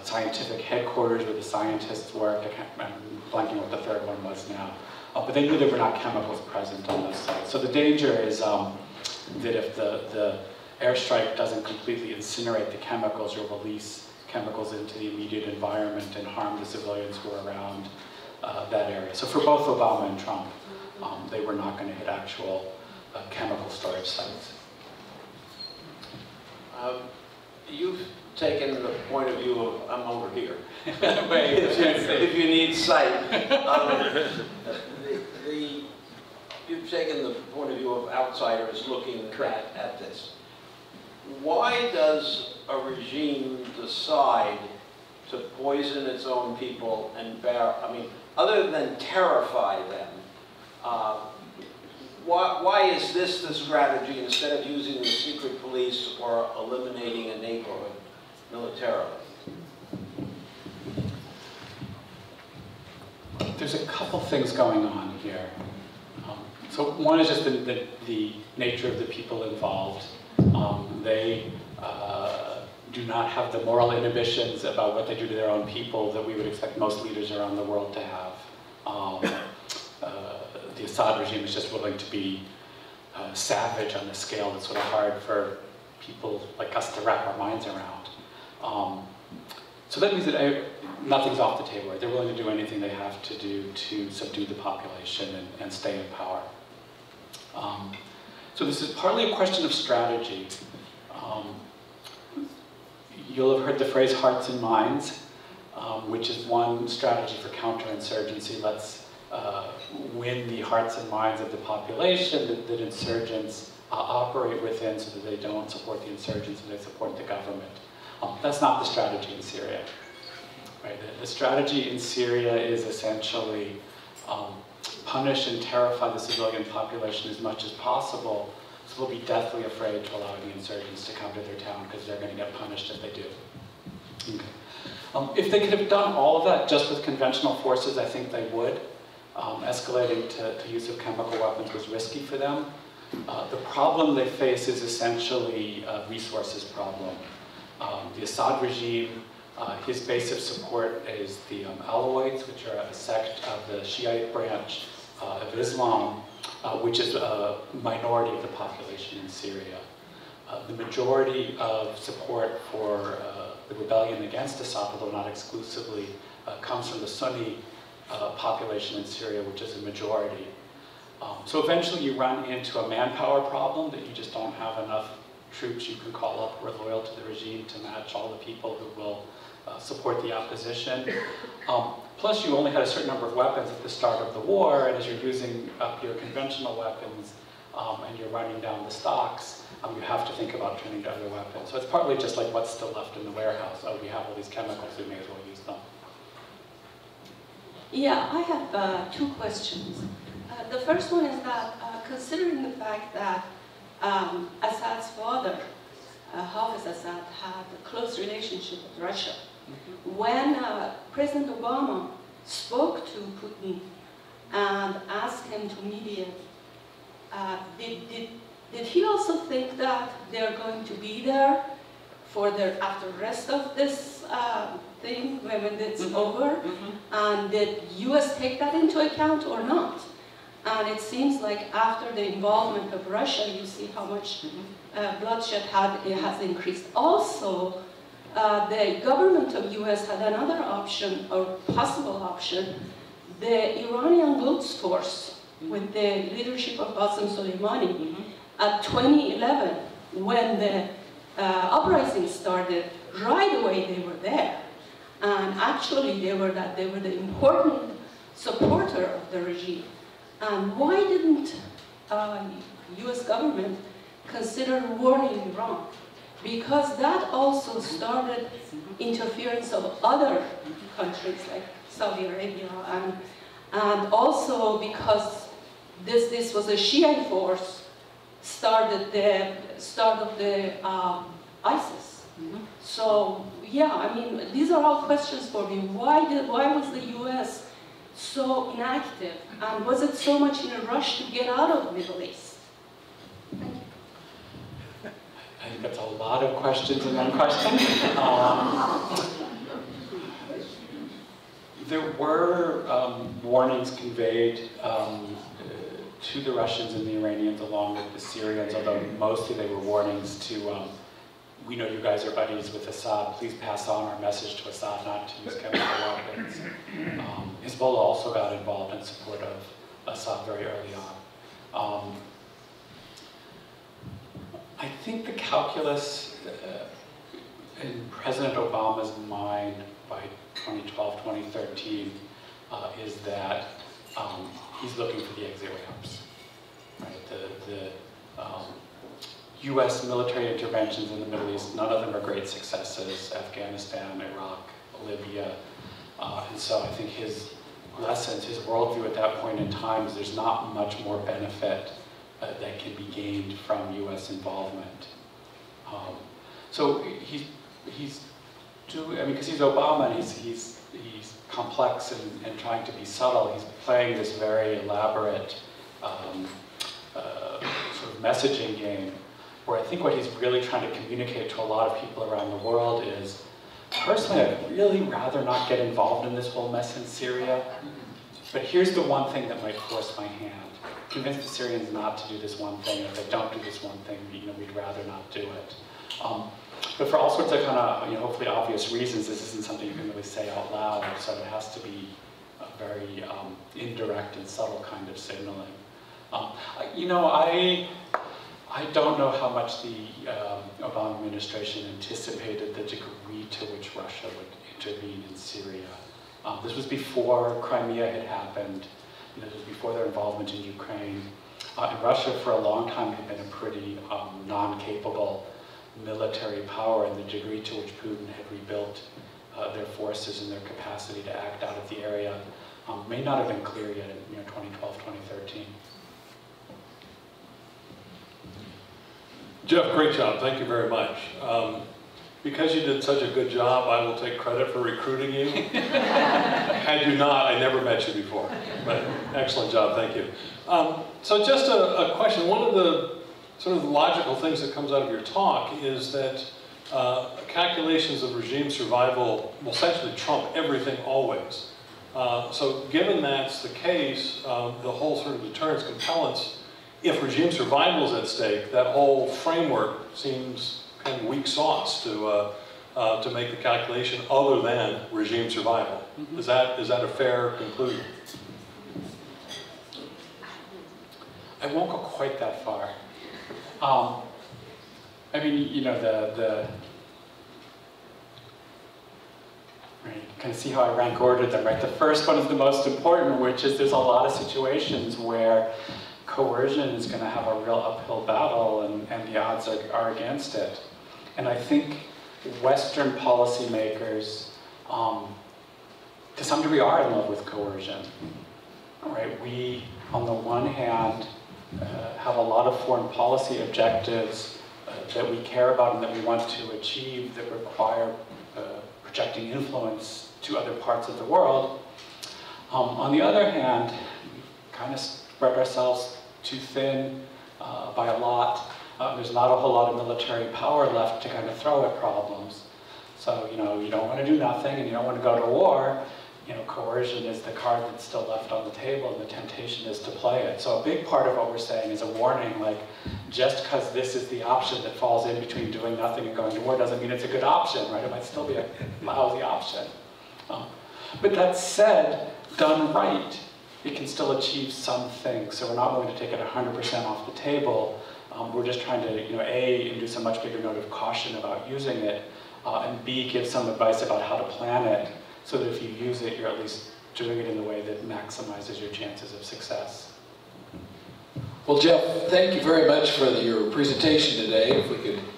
scientific headquarters where the scientists worked. I'm blanking what the third one was now. But they knew there were not chemicals present on those sites. So the danger is that if the airstrike doesn't completely incinerate the chemicals or release chemicals into the immediate environment and harm the civilians who are around that area. So for both Obama and Trump, they were not going to hit actual chemical storage sites. You've taken the point of view of, I'm over here. If you need sight. You've taken the point of view of outsiders looking at this. Why does a regime decide to poison its own people and other than terrify them, why is this the strategy instead of using the secret police or eliminating a neighborhood militarily? There's a couple things going on here. So one is just the nature of the people involved. They do not have the moral inhibitions about what they do to their own people that we would expect most leaders around the world to have. The Assad regime is just willing to be savage on a scale that's sort of hard for people like us to wrap our minds around. So that means that nothing's off the table. They're willing to do anything they have to do to subdue the population and stay in power. So this is partly a question of strategy. You'll have heard the phrase hearts and minds, which is one strategy for counterinsurgency. Let's win the hearts and minds of the population that insurgents operate within so that they don't support the insurgents and they support the government. That's not the strategy in Syria. Right? The strategy in Syria is essentially punish and terrify the civilian population as much as possible. So they'll be deathly afraid to allow the insurgents to come to their town because they're going to get punished if they do. Okay. If they could have done all of that just with conventional forces, I think they would. Escalating to use of chemical weapons was risky for them. The problem they face is essentially a resources problem. The Assad regime, his base of support is the Alawites, which are a sect of the Shiite branch of Islam, which is a minority of the population in Syria. The majority of support for the rebellion against Assad, although not exclusively, comes from the Sunni population in Syria, which is a majority. So eventually you run into a manpower problem that you just don't have enough troops you can call up who are loyal to the regime to match all the people who will support the opposition. Plus, you only had a certain number of weapons at the start of the war, and as you're using up your conventional weapons and you're running down the stocks, you have to think about turning to other weapons. So it's partly just like what's still left in the warehouse. Oh, we have all these chemicals, we may as well use them. Yeah, I have two questions. The first one is that considering the fact that Assad's father, Hafez Assad, had a close relationship with Russia. When President Obama spoke to Putin and asked him to mediate, did he also think that they're going to be there for the after rest of this thing when it's over? And did U.S. take that into account or not? And it seems like after the involvement of Russia, you see how much bloodshed has increased. Also, the government of U.S. had another option, or possible option, the Iranian Quds Force, with the leadership of Qasem Soleimani. At 2011, when the uprising started, right away they were there. And actually they were the important supporter of the regime. And why didn't US government consider warning Iran? Because that also started interference of other countries like Saudi Arabia, and also because this was a Shia force started the start of the ISIS. So yeah, I mean, these are all questions for me. Why was the U.S. so inactive, and was it so much in a rush to get out of the Middle East? Thank you. I think that's a lot of questions in one question. There were warnings conveyed to the Russians and the Iranians along with the Syrians, although mostly they were warnings to, we know you guys are buddies with Assad, please pass on our message to Assad not to use chemical weapons. Hezbollah also got involved in support of Assad very early on. I think the calculus in President Obama's mind by 2012, 2013 is that he's looking for the exit ramps. Right? The U.S. military interventions in the Middle East, none of them are great successes. Afghanistan, Iraq, Libya. And so I think his lessons, his worldview at that point in time is there's not much more benefit that can be gained from U.S. involvement. So he's doing, I mean, because he's Obama and he's complex and trying to be subtle. He's playing this very elaborate sort of messaging game, where I think what he's really trying to communicate to a lot of people around the world is, personally, I'd really rather not get involved in this whole mess in Syria, but here's the one thing that might force my hand. Convince the Syrians not to do this one thing, and if they don't do this one thing, you know, we'd rather not do it. But for all sorts of kind of, you know, hopefully obvious reasons, this isn't something you can really say out loud, so it has to be a very indirect and subtle kind of signaling. You know, I don't know how much the Obama administration anticipated the degree to which Russia would intervene in Syria. This was before Crimea had happened, you know, this was before their involvement in Ukraine. And Russia for a long time had been a pretty non-capable military power, and the degree to which Putin had rebuilt their forces and their capacity to act out of the area may not have been clear yet in 2012, 2013. Jeff, great job. Thank you very much. Because you did such a good job, I will take credit for recruiting you. Had you not, I never met you before. But excellent job. Thank you. So just a question. One of the sort of logical things that comes out of your talk is that calculations of regime survival will essentially trump everything always. So given that's the case, the whole sort of deterrence compellence, if regime survival is at stake, that whole framework seems kind of weak sauce to make the calculation other than regime survival. Is that a fair conclusion? I won't go quite that far. I mean, you know, right, you can see how I rank ordered them, right? The first one is the most important, which is there's a lot of situations where coercion is going to have a real uphill battle, and the odds are against it. And I think Western policymakers, to some degree, are in love with coercion. Right? We, on the one hand, have a lot of foreign policy objectives that we care about and that we want to achieve that require projecting influence to other parts of the world. On the other hand, we kind of spread ourselves too thin by a lot. There's not a whole lot of military power left to kind of throw at problems. So, you know, you don't want to do nothing and you don't want to go to war. You know, coercion is the card that's still left on the table and the temptation is to play it. So a big part of what we're saying is a warning, like, just because this is the option that falls in between doing nothing and going to war doesn't mean it's a good option, right? It might still be a lousy option. But that said, done right, it can still achieve some things. So we're not willing to take it 100% off the table. We're just trying to, A, induce a much bigger note of caution about using it, and B, give some advice about how to plan it so that if you use it, you're at least doing it in the way that maximizes your chances of success. Well, Jeff, thank you very much for your presentation today. If we could